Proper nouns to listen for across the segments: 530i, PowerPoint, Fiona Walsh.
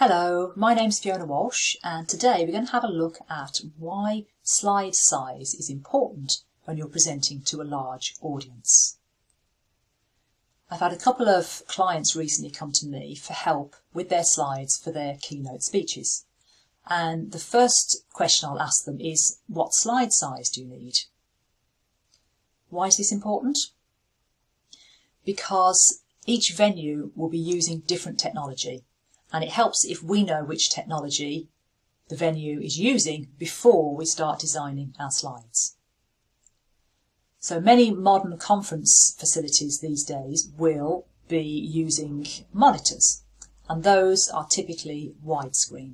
Hello, my name's Fiona Walsh, and today we're going to have a look at why slide size is important when you're presenting to a large audience. I've had a couple of clients recently come to me for help with their slides for their keynote speeches. And the first question I'll ask them is, what slide size do you need? Why is this important? Because each venue will be using different technology, and it helps if we know which technology the venue is using before we start designing our slides. So many modern conference facilities these days will be using monitors, and those are typically widescreen.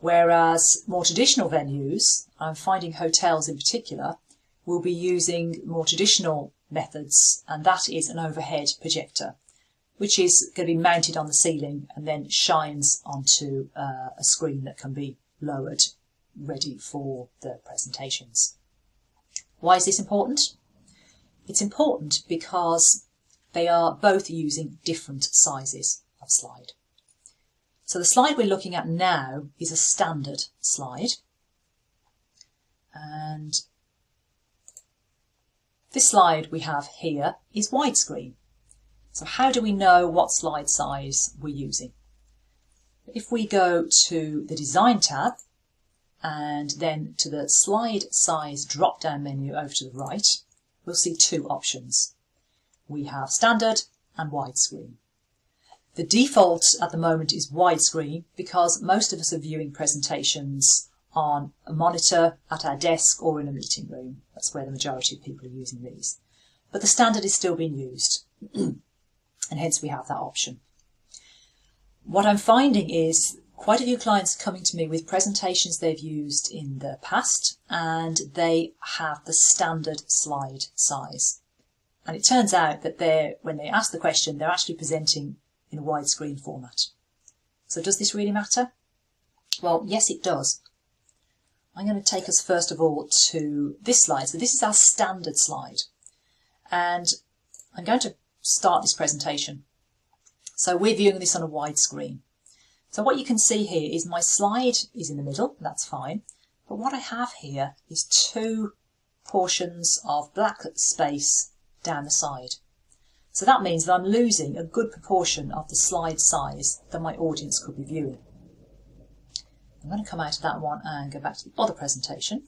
Whereas more traditional venues, I'm finding hotels in particular, will be using more traditional methods, and that is an overhead projector, which is going to be mounted on the ceiling and then shines onto a screen that can be lowered, ready for the presentations. Why is this important? It's important because they are both using different sizes of slide. So the slide we're looking at now is a standard slide. And this slide we have here is widescreen. So how do we know what slide size we're using? If we go to the Design tab and then to the Slide Size drop-down menu over to the right, we'll see two options. We have Standard and Widescreen. The default at the moment is widescreen because most of us are viewing presentations on a monitor, at our desk or in a meeting room. That's where the majority of people are using these. But the standard is still being used. And hence we have that option. What I'm finding is quite a few clients coming to me with presentations they've used in the past, and they have the standard slide size. And it turns out that when they ask the question, they're actually presenting in a widescreen format. So does this really matter? Well, yes, it does. I'm going to take us first of all to this slide. So this is our standard slide. And I'm going to start this presentation. So we're viewing this on a widescreen. So what you can see here is my slide is in the middle, that's fine. But what I have here is two portions of black space down the side. So that means that I'm losing a good proportion of the slide size that my audience could be viewing. I'm going to come out of that one and go back to the other presentation.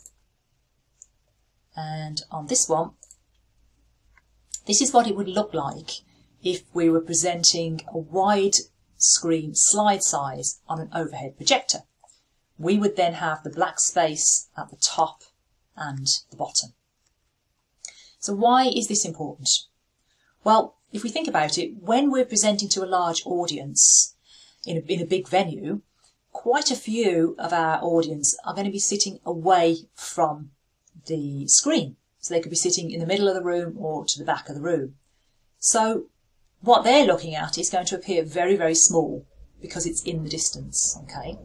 And on this one, this is what it would look like if we were presenting a wide screen slide size on an overhead projector. We would then have the black space at the top and the bottom. So why is this important? Well, if we think about it, when we're presenting to a large audience in a big venue, quite a few of our audience are going to be sitting away from the screen. So they could be sitting in the middle of the room or to the back of the room. So what they're looking at is going to appear very, very small because it's in the distance. Okay.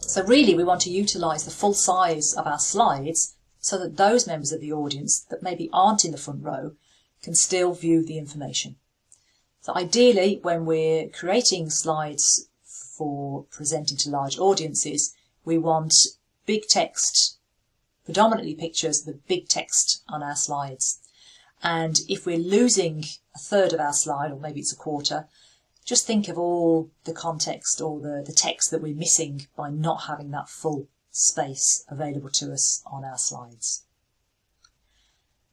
So really we want to utilise the full size of our slides so that those members of the audience that maybe aren't in the front row can still view the information. So ideally when we're creating slides for presenting to large audiences, we want big text, predominantly pictures, but big text on our slides. And if we're losing a third of our slide, or maybe it's a quarter, just think of all the context or the text that we're missing by not having that full space available to us on our slides.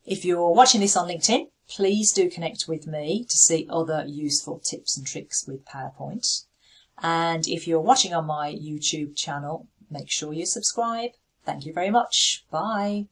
If you're watching this on LinkedIn, please do connect with me to see other useful tips and tricks with PowerPoint. And if you're watching on my YouTube channel, make sure you subscribe. Thank you very much. Bye.